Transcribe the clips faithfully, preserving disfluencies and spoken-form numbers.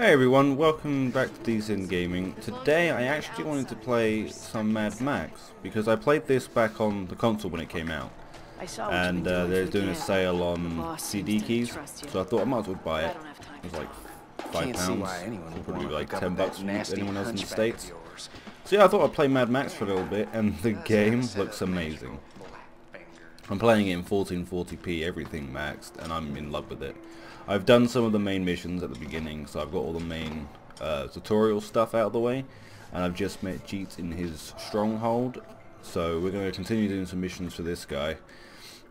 Hey everyone, welcome back to D-Sin Gaming. Today I actually wanted to play some Mad Max, because I played this back on the console when it came out. And uh, they're doing a sale on C D keys, so I thought I might as well buy it. It was like five pounds, so probably like ten bucks from anyone else in the States. So yeah, I thought I'd play Mad Max for a little bit, and the game looks amazing. I'm playing it in fourteen forty p, everything maxed, and I'm in love with it. I've done some of the main missions at the beginning, so I've got all the main uh, tutorial stuff out of the way, and I've just met Jeet in his stronghold, so we're going to continue doing some missions for this guy.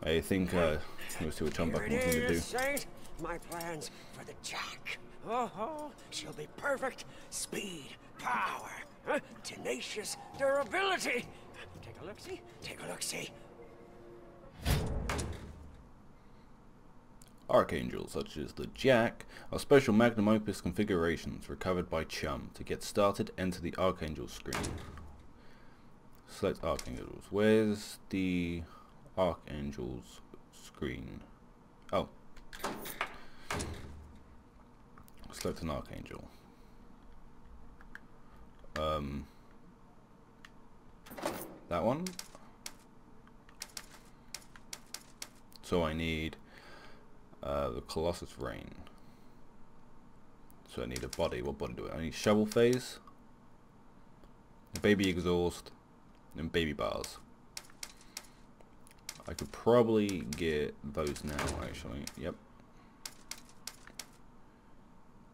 I think uh, we'll see what Chumbucket wants to do. Saint, my plans for the Jack. Oh, oh, she'll be perfect. Speed, power, huh? Tenacious durability. Take a look-see. Take a look-see. Archangels, such as the Jack, are special magnum opus configurations recovered by Chum. To get started, enter the Archangel screen. Select Archangels. Where's the Archangels screen? Oh. Select an Archangel. Um. That one? So I need... Uh, the Colossus Rain. So I need a body. What body do I need? I need Shovel Phase, Baby Exhaust, and Baby Bars. I could probably get those now, actually. Yep.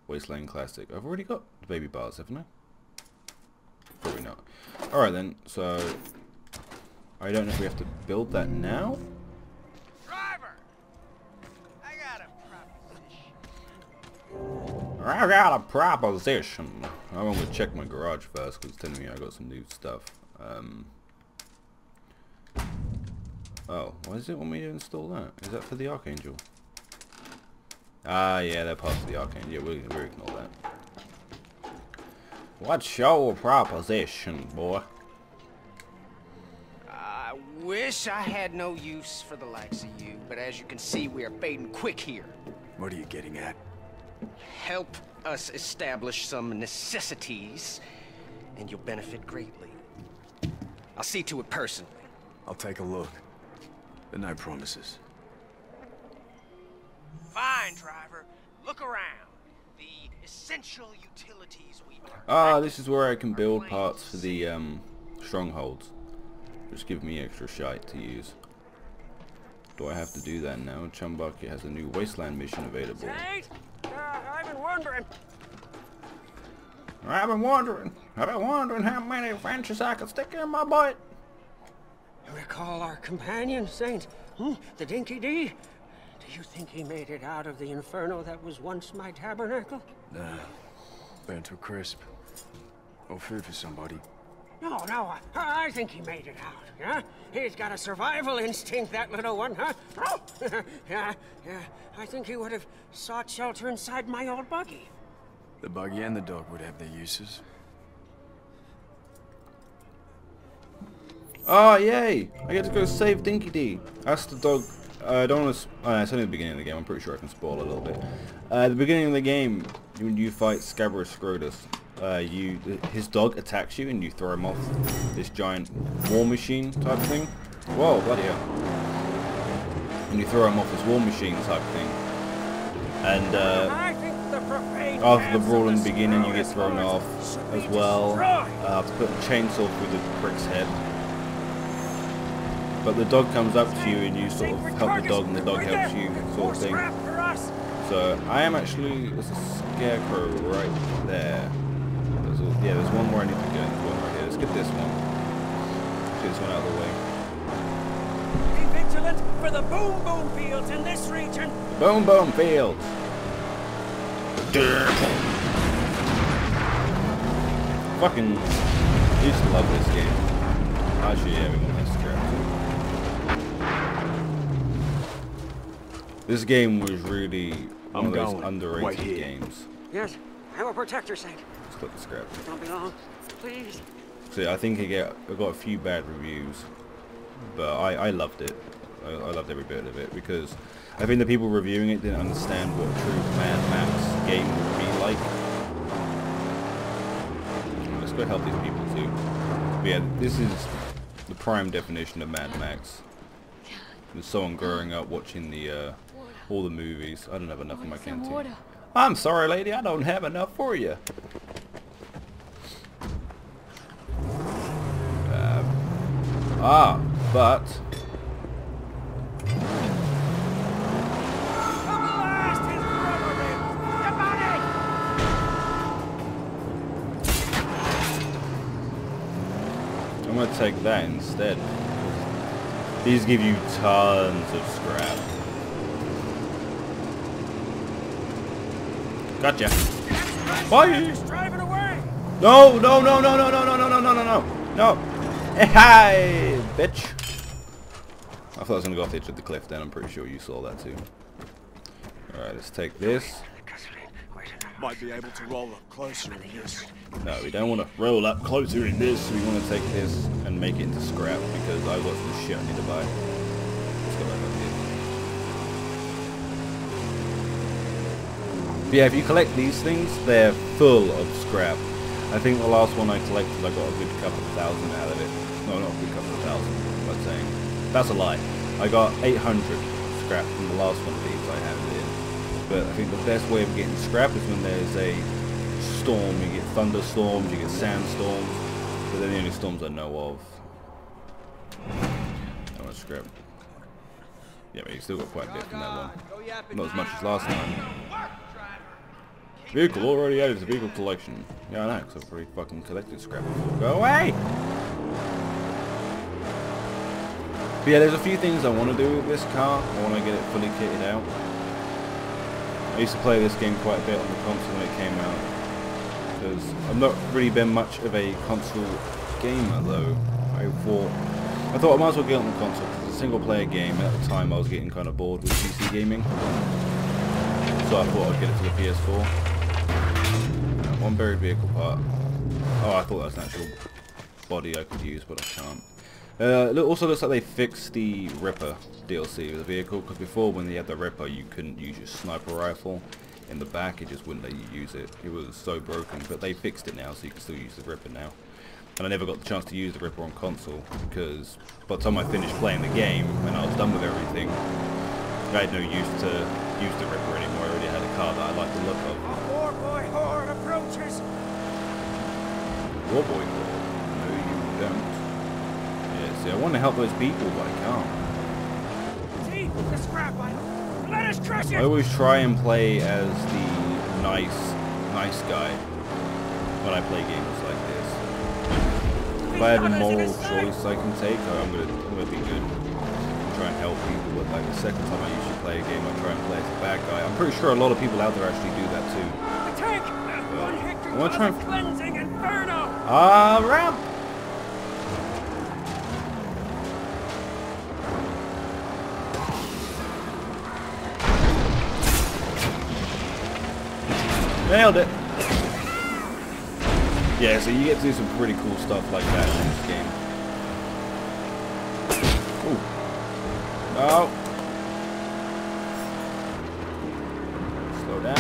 Wasteland Classic. I've already got the Baby Bars, haven't I? Probably not. Alright then, so... I don't know if we have to build that now. I got a proposition. I'm going to check my garage first because it's telling me I got some new stuff. Um, oh, why does it want me to install that? Is that for the Archangel? Ah, yeah, they're part of the Archangel. Yeah, we'll, we'll ignore that. What's your proposition, boy? I wish I had no use for the likes of you, but as you can see, we are fading quick here. What are you getting at? Help us establish some necessities, and you'll benefit greatly. I'll see to it personally. I'll take a look. The night promises. Fine, driver. Look around. The essential utilities we... Ah, this is where I can build parts for the um, strongholds. Just give me extra shite to use. Do I have to do that now? Chumbucket has a new Wasteland mission available. I've been wondering. I've been wondering. I've been wondering how many wrenches I could stick in my butt. You recall our companion, Saint, hmm? The Dinki-Di? Do you think he made it out of the inferno that was once my tabernacle? Nah, burnt to crisp. Or food for somebody. No, no, I, I think he made it out, yeah? He's got a survival instinct, that little one, huh? Oh! yeah, yeah, I think he would have sought shelter inside my old buggy. The buggy and the dog would have their uses. Oh, yay! I get to go save Dinki-Di. That's the dog. I don't want to... Oh, it's only the beginning of the game. I'm pretty sure I can spoil a little bit. Uh, at the beginning of the game, when you fight Scabrous Scrotus, Uh, you, his dog attacks you and you throw him off this giant war machine type thing. Whoa, bloody hell. And you throw him off this war machine type thing. And uh, after the brawl in the beginning you get thrown off as well. Uh, put a chainsaw through the prick's head. But the dog comes up to you and you sort of help the dog and the dog helps you, sort of thing. So I am actually, there's a scarecrow right there. Yeah, there's one more I need to go. There's one right here. Let's get this one. Get this one out of the way. Be vigilant for the boom boom fields in this region. Boom boom fields. Fucking used to love this game. Actually, yeah, we want this crap. This game was really one I'm of those underrated right games. Yes, I'm a protector, Saint. The scrap. Don't be long, please. See, I think I get I got a few bad reviews, but I I loved it. I, I loved every bit of it because I think the people reviewing it didn't understand what a true Mad Max game would be like. Let's go help these people too. But yeah, this is the prime definition of Mad Max. With someone growing up watching the uh, all the movies. I don't have enough in my canteen. I'm sorry, lady. I don't have enough for you. Uh, ah, but. I'm gonna take that instead. These give you tons of scrap. Gotcha. Bye. No, no, no, no, no, no, no, no, no, no, no, no, no. Hey, bitch. I thought I was gonna go off the edge of the cliff. Then I'm pretty sure you saw that too. All right, let's take this. Might be able to roll up closer in this. No, we don't want to roll up closer in this. We want to take this and make it into scrap because I got some shit I need to buy. Let's go back up here. But yeah, if you collect these things, they're full of scrap. I think the last one I collected, I got a good couple thousand out of it. No, not a good couple thousand. I'm not saying that's a lie. I got eight hundred scrap from the last one of these I had here. But I think the best way of getting scrap is when there's a storm. You get thunderstorms, you get sandstorms, but they're the only storms I know of. That one's scrap. Yeah, but you still got quite a bit from that one. Not as much as last time. Vehicle already added to vehicle collection. Yeah, I know, because I've already fucking collected scrap before. Go away! But yeah, there's a few things I want to do with this car. I want to get it fully kitted out. I used to play this game quite a bit on the console when it came out, because I've not really been much of a console gamer though. I thought I thought I might as well get on the console because it's a single player game. At the time I was getting kind of bored with P C gaming, so I thought I'd get it to the P S four. Uh, one buried vehicle part. Oh, I thought that was an actual body I could use, but I can't. Uh, it also looks like they fixed the Ripper D L C with the vehicle, because before when they had the Ripper you couldn't use your sniper rifle in the back, it just wouldn't let you use it. It was so broken, but they fixed it now so you can still use the Ripper now. And I never got the chance to use the Ripper on console, because by the time I finished playing the game and I was done with everything, I had no use to use the Ripper anymore. I already had a car that I liked the look of. Warboy Horde? No you don't. I want to help those people, but I can't. I always try and play as the nice, nice guy when I play games like this. If I have a moral choice I can take, I'm gonna, I'm gonna be good. I'm try and help people, but like the second time I usually play a game, I try and play as a bad guy. I'm pretty sure a lot of people out there actually do that too. I want to try and. Ah, ramp. Nailed it! Yeah, so you get to do some pretty cool stuff like that in this game. Ooh. Oh! Slow down.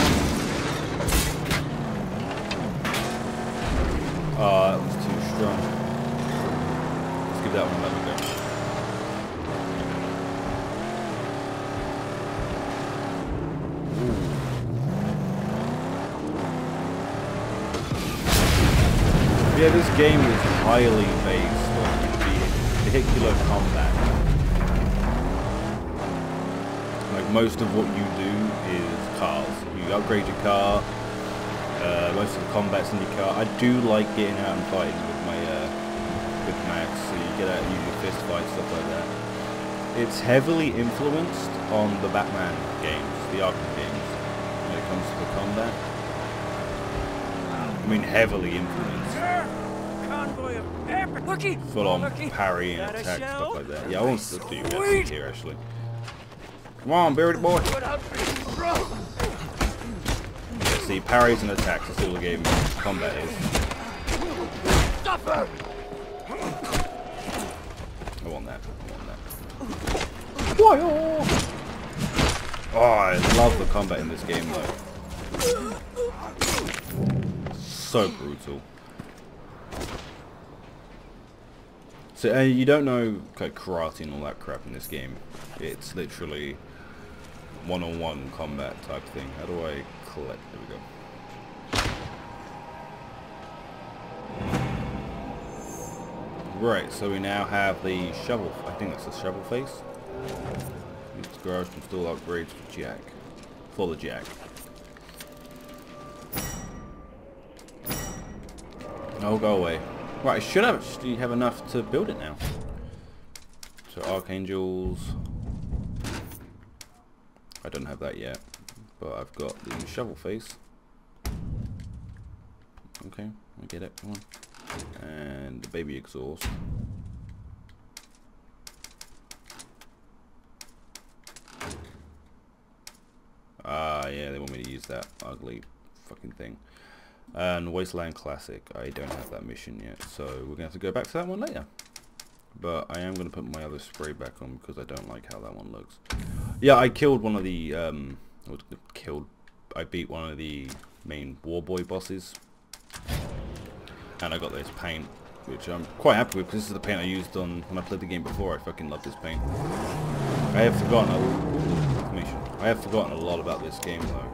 Oh, that was too strong. Let's give that one another go. Yeah, this game is highly based on vehicular combat. Like, most of what you do is cars. You upgrade your car, uh, most of the combat's in your car. I do like getting out and fighting with my uh, with Max, so you get out and use your fist fight, stuff like that. It's heavily influenced on the Batman games, the Arkham games, when it comes to the combat. I mean, heavily influenced. Full on parry and attack, stuff like that. Yeah, I want to do that here actually. Come on, buried boy. Yeah, see, parries and attacks, that's all the game combat is. I want that. I want that. Oh, I love the combat in this game though. So brutal. So uh, you don't know like karate and all that crap in this game. It's literally one-on-one combat type thing. How do I collect? There we go. Right, so we now have the shovel, I think that's the shovel face. Use the garage and install upgrades for Jack. For the Jack. Oh, go away. Right, I should actually have enough to build it now. So Archangels. I don't have that yet, but I've got the shovel face. Okay, I get it, come on. And the baby exhaust. Ah, yeah, they want me to use that ugly fucking thing. And Wasteland Classic, I don't have that mission yet, so we're gonna have to go back to that one later. But I am gonna put my other spray back on because I don't like how that one looks. Yeah, I killed one of the um killed I beat one of the main Warboy bosses. And I got this paint, which I'm quite happy with because this is the paint I used on when I played the game before. I fucking love this paint. I have forgotten a, I have forgotten a lot about this game though.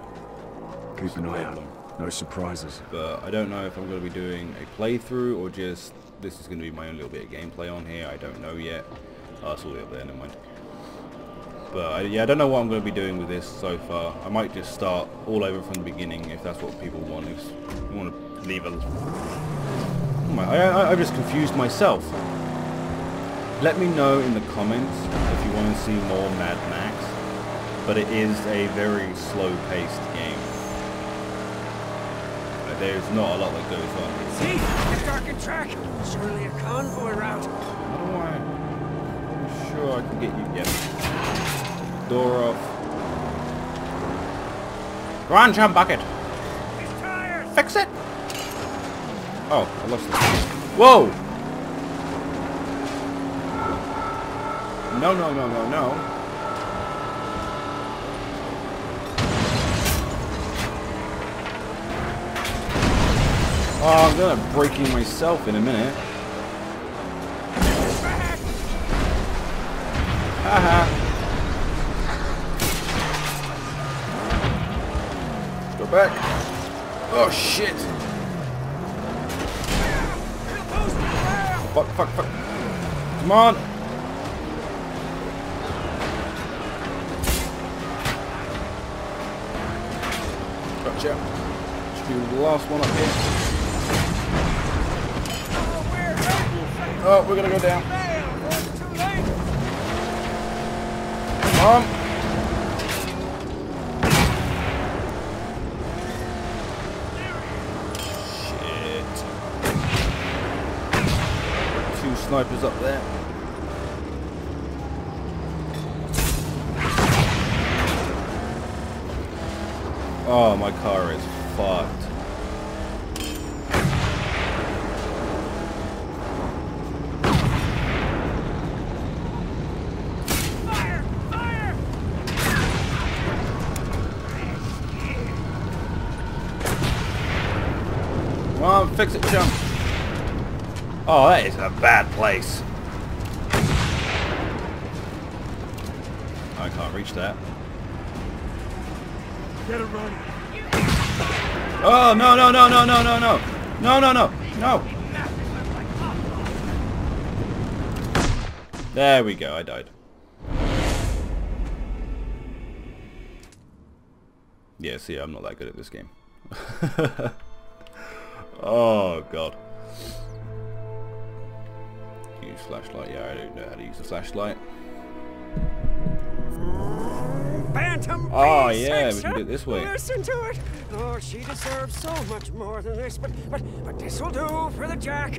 Keep an eye out. No surprises. But I don't know if I'm going to be doing a playthrough or just this is going to be my own little bit of gameplay on here. I don't know yet. Oh, it's all the way up there. Never mind. But I, yeah, I don't know what I'm going to be doing with this so far. I might just start all over from the beginning if that's what people want. If you want to leave a I, I, I just confused myself. Let me know in the comments if you want to see more Mad Max, but it is a very slow-paced game. But there's not a lot that goes on. See, it's dark and track. Surely a convoy route. Oh, I'm sure I can get you. Yep. Door off. Go on, Chumbucket. It's tired. Fix it. Oh, I lost it. Whoa! No, no, no, no, no. Oh, I'm gonna break you myself in a minute. Haha. Go back. Oh, shit. Fuck, fuck, fuck. Come on. Gotcha. Should be the last one up here. Oh, we're gonna go down. Come on. Snipers up there. Oh, my car is fucked. Fire! Fire! Come on, fix it, chump. Oh, that is a bad place. I can't reach that. Get it running. Oh, no, no, no, no, no, no, no. No, no, no, no. There we go, I died. Yeah, see, I'm not that good at this game. Oh, God. Use flashlight. Yeah, I don't know how to use a flashlight. Bantam, oh yeah, we can do it this way. Listen to it. Oh, she deserves so much more than this, but but but this will do for the Jack.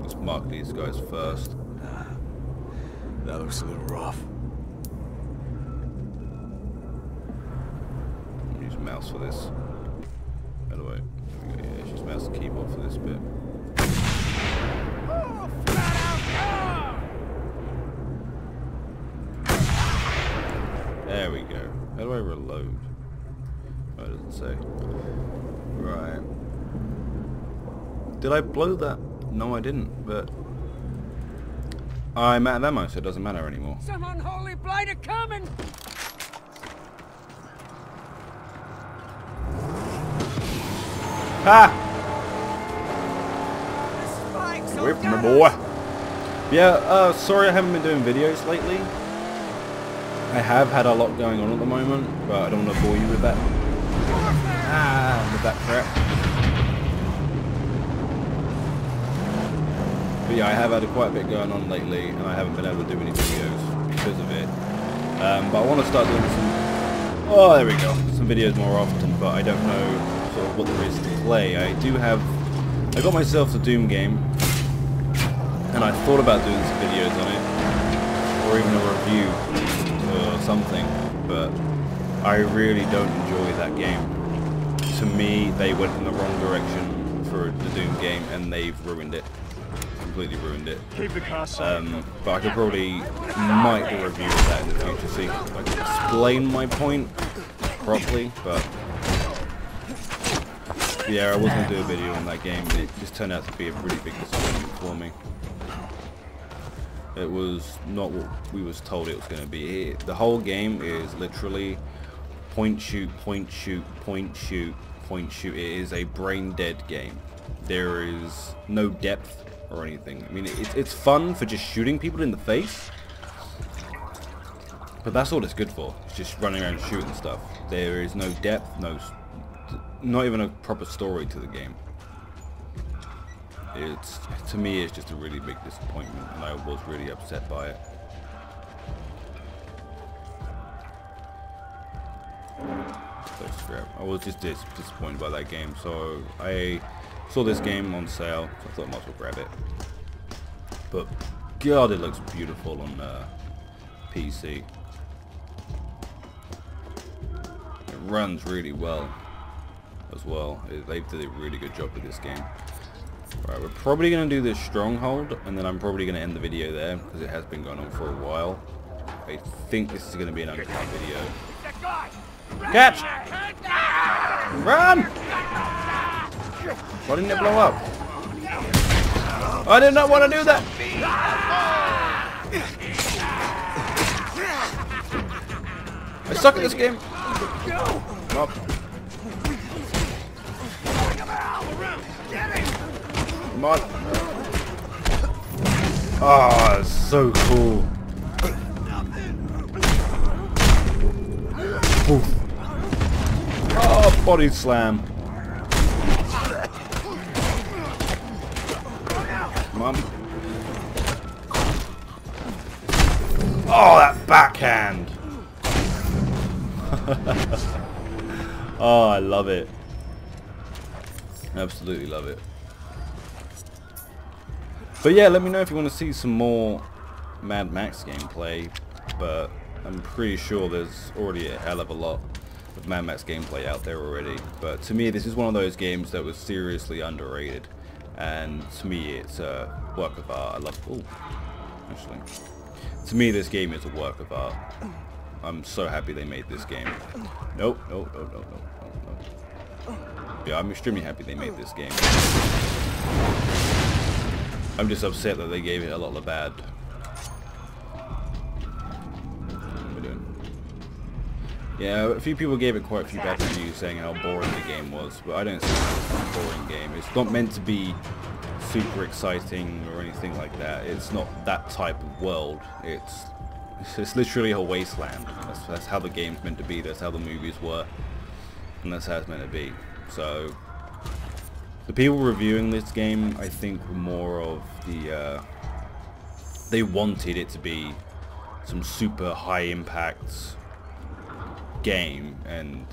Let's mark these guys first. Uh, that looks a little rough. I'll use mouse for this. By the way, yeah, just mouse and keyboard for this bit. There we go. How do I reload? Oh, it doesn't say. Right. Did I blow that? No, I didn't, but I'm out of ammo, so it doesn't matter anymore. Some unholy blighter coming! Ah! Away from the boy. Yeah, uh, sorry I haven't been doing videos lately. I have had a lot going on at the moment, but I don't want to bore you with that. Ah, with that crap. But yeah, I have had quite a bit going on lately, and I haven't been able to do any videos because of it. Um, but I want to start doing some... Oh, there we go. Some videos more often, but I don't know sort of what there is to play. I do have... I got myself the Doom game. And I thought about doing some videos on it, or even a review or something, but I really don't enjoy that game. To me, they went in the wrong direction for the Doom game, and they've ruined it. Completely ruined it. Um, but I could probably might do a review of that in the future, see if I can explain my point properly, but... Yeah, I was going to do a video on that game, but it just turned out to be a pretty big disappointment for me. It was not what we was told it was going to be. It, the whole game is literally point shoot, point shoot, point shoot, point shoot. It is a brain dead game. There is no depth or anything. I mean, it, it's fun for just shooting people in the face, but that's all it's good for. It's just running around shooting stuff. There is no depth, no, not even a proper story to the game. It's, to me, it's just a really big disappointment, and I was really upset by it. I was just dis disappointed by that game, so I saw this game on sale, so I thought I might as well grab it. But God, it looks beautiful on uh, P C. It runs really well as well. It, they did a really good job with this game. Right, we're probably going to do this stronghold, and then I'm probably going to end the video there, because it has been going on for a while. I think this is going to be an uncut video. Catch! Run! Why didn't it blow up? I did not want to do that! I suck at this game! Up. Come on. Ah, oh, it's so cool. Oof. Oh, body slam. Come on. Oh, that backhand. Oh, I love it. Absolutely love it. But yeah, let me know if you want to see some more Mad Max gameplay, but I'm pretty sure there's already a hell of a lot of Mad Max gameplay out there already. But to me, this is one of those games that was seriously underrated, and to me it's a work of art. I love it. Ooh, actually. To me, this game is a work of art. I'm so happy they made this game. Nope, nope, nope, nope, nope, nope. Yeah, I'm extremely happy they made this game. I'm just upset that they gave it a lot of bad. What are we doing? Yeah, a few people gave it quite a few bad reviews saying how boring the game was, but I don't see it as a boring game. It's not meant to be super exciting or anything like that. It's not that type of world. It's it's literally a wasteland. That's, that's how the game's meant to be. That's how the movies were, and that's how it's meant to be. So. The people reviewing this game, I think, were more of the, uh, they wanted it to be some super high impact game, and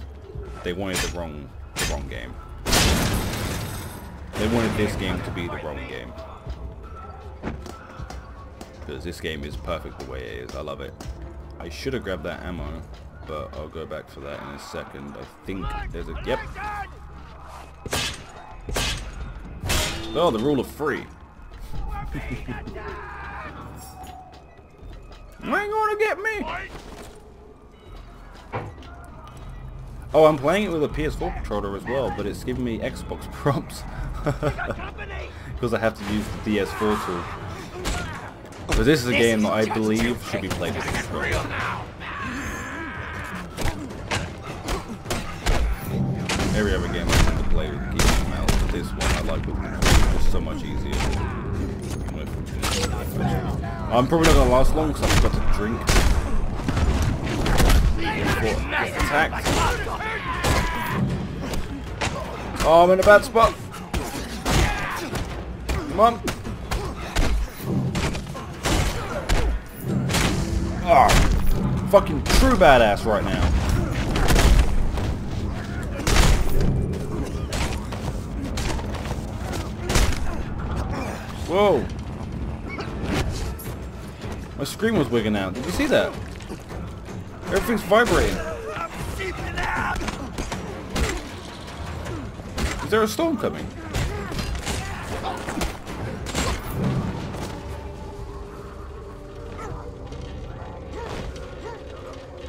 they wanted the wrong, the wrong game. They wanted this game to be the wrong game. Because this game is perfect the way it is, I love it. I should have grabbed that ammo, but I'll go back for that in a second. I think there's a, yep. Oh, the rule of three. You ain't gonna get me! Oh, I'm playing it with a P S four controller as well, but it's giving me Xbox props. Because I have to use the D S four tool. So this is a game that I believe should be played with a controller. Every other game I tend to play with keys and mouse, but this one I like with controller. It's so much easier. I'm probably not gonna last long because I forgot to drink. Attack. Oh, I'm in a bad spot. Come on. Ah, oh, fucking true badass right now. Whoa. My screen was wigging out. Did you see that? Everything's vibrating. Is there a storm coming?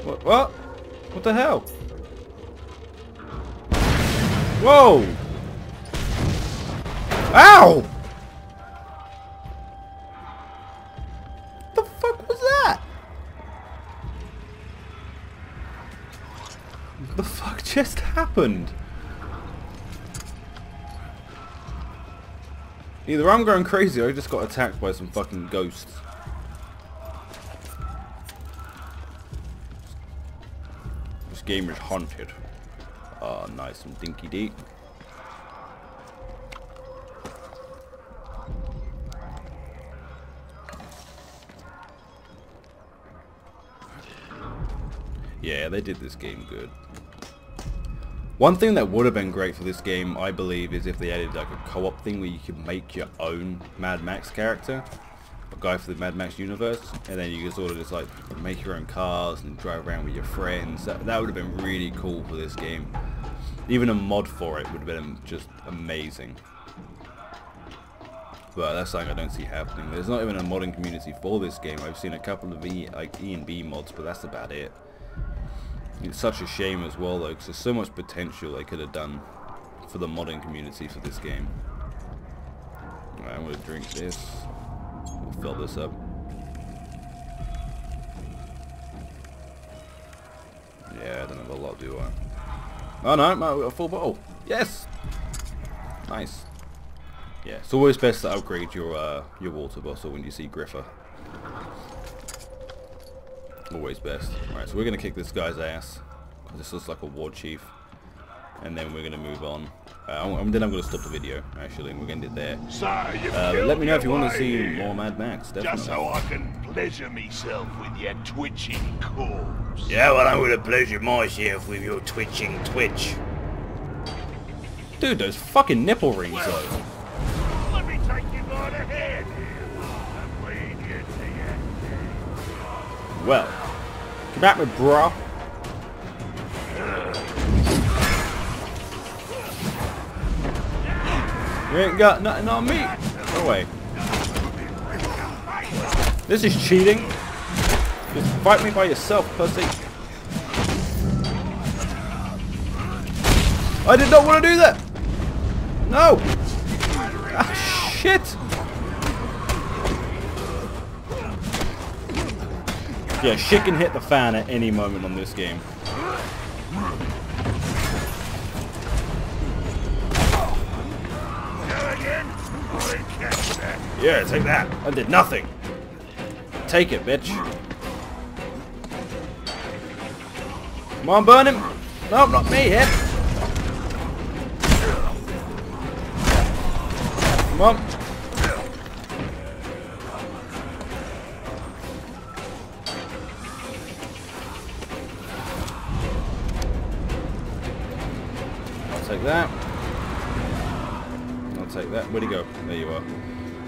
What? What? What the hell? Whoa! Ow! The fuck just happened? Either I'm going crazy or I just got attacked by some fucking ghosts. This game is haunted. Ah, oh, nice, some Dinki-Di. Yeah, they did this game good. One thing that would have been great for this game, I believe, is if they added like a co-op thing where you could make your own Mad Max character, a guy for the Mad Max universe, and then you could sort of just like make your own cars and drive around with your friends. That, that would have been really cool for this game. Even a mod for it would have been just amazing. But that's something I don't see happening. There's not even a modding community for this game. I've seen a couple of e, like E and B mods, but that's about it. It's such a shame as well though, because there's so much potential they could have done for the modding community for this game. Alright, I'm gonna drink this. We'll fill this up. Yeah, I don't have a lot, do I? Oh no, no, we got a full bottle. Yes! Nice. Yeah, it's always best to upgrade your uh, your water bottle when you see Griffa. Always best. Alright, so we're going to kick this guy's ass. This looks like a war chief. And then we're going to move on. Uh, I'm, then I'm going to stop the video, actually. And we're going to end it there. So uh, let me know if you want to see more Mad Max, definitely. Just so I can pleasure myself with your twitching calls. Yeah, well, I'm going to pleasure myself with your twitching twitch. Dude, those fucking nipple rings, well, though. Let me take you by the head. Well, come back with bra. You ain't got nothing on me. No way. This is cheating. Just fight me by yourself, pussy. I did not want to do that. No. Ah, shit. Yeah, shit can hit the fan at any moment on this game. Yeah, take that. I did nothing. Take it, bitch. Come on, burn him. No, not me, hit. Come on. Take that. I'll take that. Where'd he go? There you are.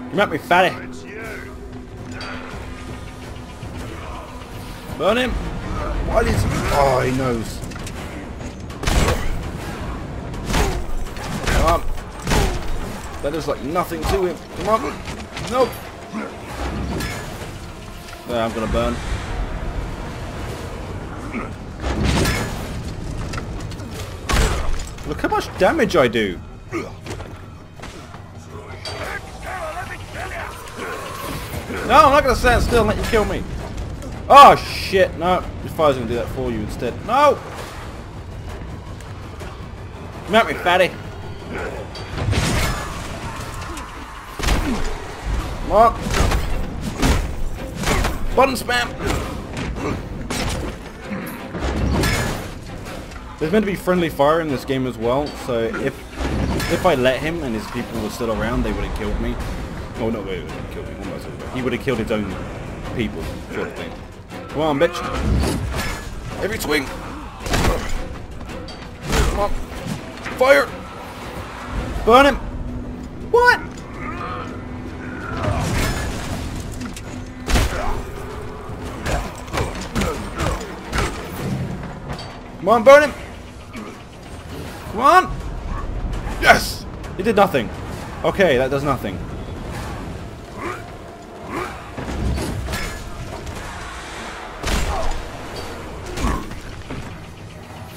Come at me, fatty. Burn him. Why did he... Oh, he knows. Come on. That is like nothing to him. Come on. Nope. There, I'm gonna burn. Look how much damage I do! No, I'm not gonna stand still and let you kill me. Oh shit, no. Your fire's gonna do that for you instead. No! Come at me, fatty. Come on. Button spam. There's meant to be friendly fire in this game as well, so if if I let him and his people were still around, they would have killed me. Oh no, they would have killed me. Almost. He would have killed his own people, sort of thing. Come on, bitch. Every swing. Come on. Fire! Burn him! What? Come on, burn him! Come on! Yes! It did nothing. Okay, that does nothing.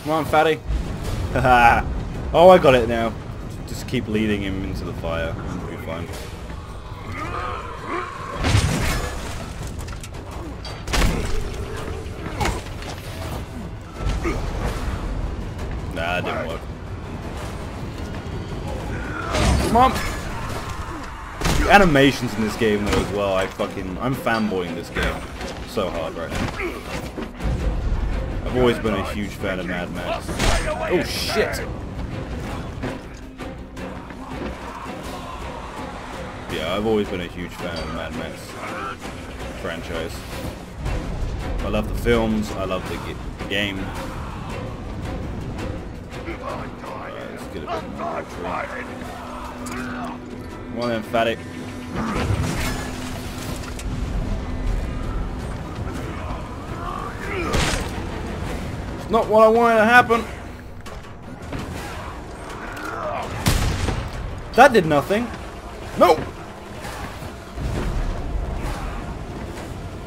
Come on, fatty. Haha. Oh, I got it now. Just keep leading him into the fire. It'll be fine. Nah, it didn't work. Come on! The animations in this game though as well, I fucking... I'm fanboying this game so hard right now. I've always been a huge fan of Mad Max. Oh shit! Yeah, I've always been a huge fan of the Mad Max franchise. I love the films, I love the, g the game. Alright, let's get a bit more tree. Come on then, fatty. It's not what I wanted to happen. That did nothing. No!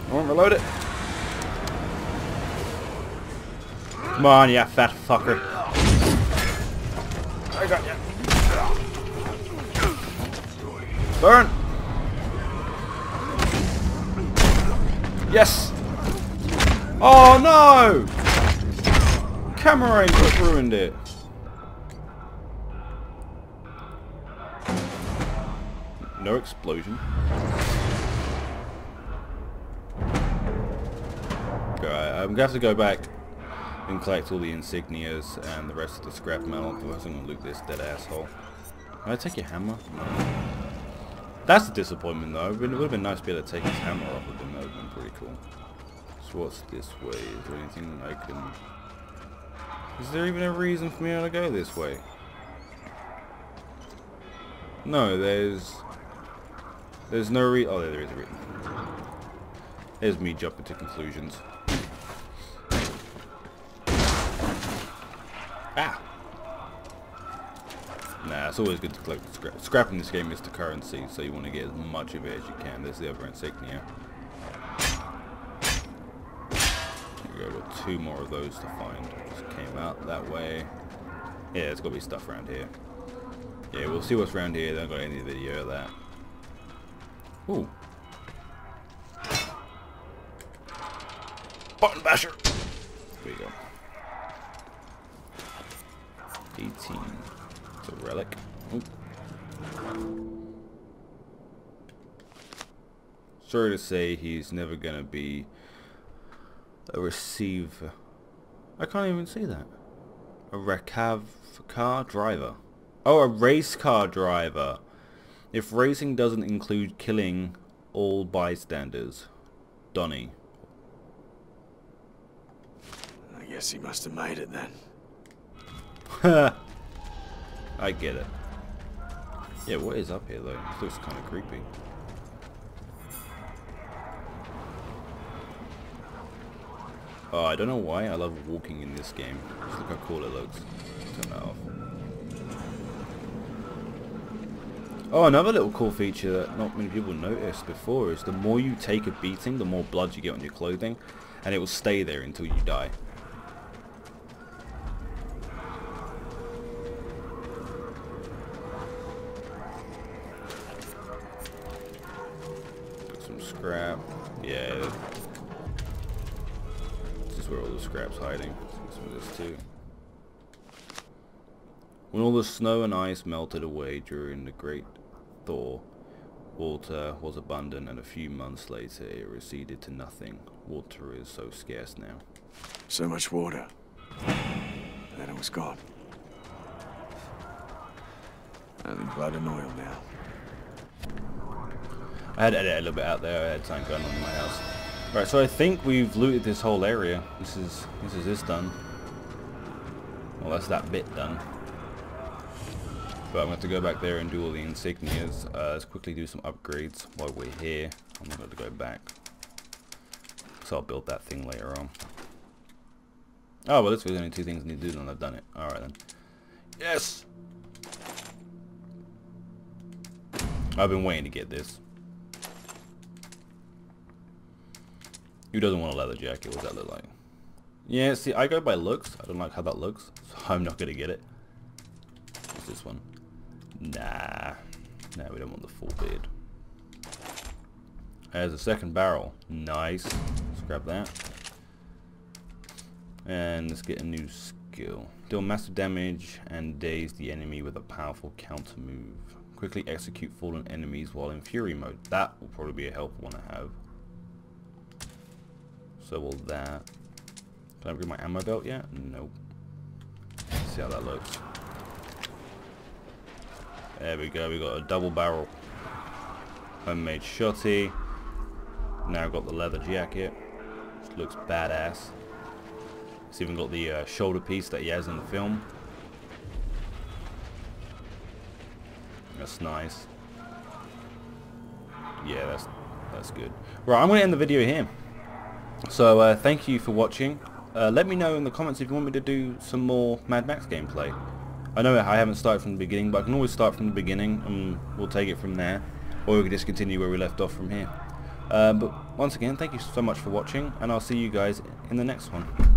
Reload it. Come on, you fat fucker. I got you. Burn. Yes. Oh no! Camera angle ruined it. No explosion. I'm going to have to go back and collect all the insignias and the rest of the scrap metal, because I'm going to loot this dead asshole. Can I take your hammer? No. That's a disappointment though. It would have been nice to be able to take his hammer off of him. That would have been pretty cool. So what's this way? Is there anything I can... Is there even a reason for me to go this way? No, there's... There's no re... Oh, there is a reason. There's me jumping to conclusions. Ah! Nah, it's always good to collect scrap. Scrap in this game is the currency, so you want to get as much of it as you can. There's the other insignia. There we go, got two more of those to find. Just came out that way. Yeah, there's got to be stuff around here. Yeah, we'll see what's around here. I don't got any video of that. Ooh. Button basher! There you go. eighteen. It's a relic. Oh. Sorry to say he's never going to be a receiver. I can't even see that. A recav car driver. Oh, a race car driver. If racing doesn't include killing all bystanders. Donnie. I guess he must have made it then. I get it. Yeah, what is up here though? This looks kind of creepy. Oh, I don't know why I love walking in this game. Just look how cool it looks. Turn that off. Oh, another little cool feature that not many people noticed before is the more you take a beating, the more blood you get on your clothing, and it will stay there until you die. scrap. Yeah. This is where all the scrap's hiding. Let's get some of this too. When all the snow and ice melted away during the Great Thaw, water was abundant, and a few months later it receded to nothing. Water is so scarce now. So much water. And then it was gone. Nothing blood and oil now. I had to edit a little bit out there. I had something going on in my house. Right, so I think we've looted this whole area. This is this is this done. Well, that's that bit done. But I'm going to have to go back there and do all the insignias. Uh, let's quickly do some upgrades while we're here. I'm going to go back. So I'll build that thing later on. Oh, well, this was only two things I need to do, and I've done it. All right, then. Yes! I've been waiting to get this. Who doesn't want a leather jacket? What does that look like? Yeah, see, I go by looks. I don't like how that looks, so I'm not going to get it. What's this one? Nah. Nah, we don't want the full beard. There's a second barrel. Nice. Let's grab that. And let's get a new skill. Deal massive damage and daze the enemy with a powerful counter move. Quickly execute fallen enemies while in fury mode. That will probably be a helpful one to have. So will that. Can I bring my ammo belt yet? Nope. Let's see how that looks. There we go. We got a double barrel. Homemade shotty. Now got the leather jacket, which looks badass. It's even got the uh, shoulder piece that he has in the film. That's nice. Yeah, that's that's good. Right, I'm going to end the video here. So uh, thank you for watching. Uh, let me know in the comments if you want me to do some more Mad Max gameplay. I know I haven't started from the beginning, but I can always start from the beginning and we'll take it from there. Or we can just continue where we left off from here. Uh, but once again, thank you so much for watching, and I'll see you guys in the next one.